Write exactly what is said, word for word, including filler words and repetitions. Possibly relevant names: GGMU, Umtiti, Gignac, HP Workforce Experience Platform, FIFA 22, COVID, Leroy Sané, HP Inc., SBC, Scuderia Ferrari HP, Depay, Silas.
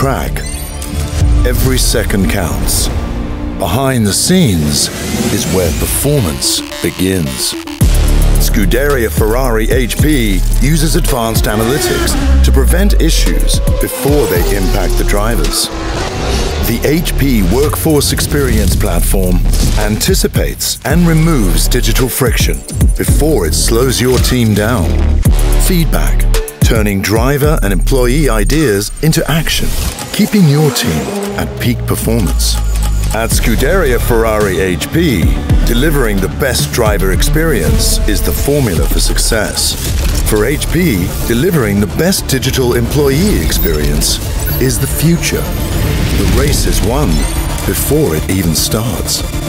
track. Every second counts. Behind the scenes is where performance begins. Scuderia Ferrari H P uses advanced analytics to prevent issues before they impact the drivers. The H P Workforce Experience Platform anticipates and removes digital friction before it slows your team down. Feedback, turning driver and employee ideas into action, keeping your team at peak performance. At Scuderia Ferrari H P, delivering the best driver experience is the formula for success. For H P, delivering the best digital employee experience is the future. The race is won before it even starts.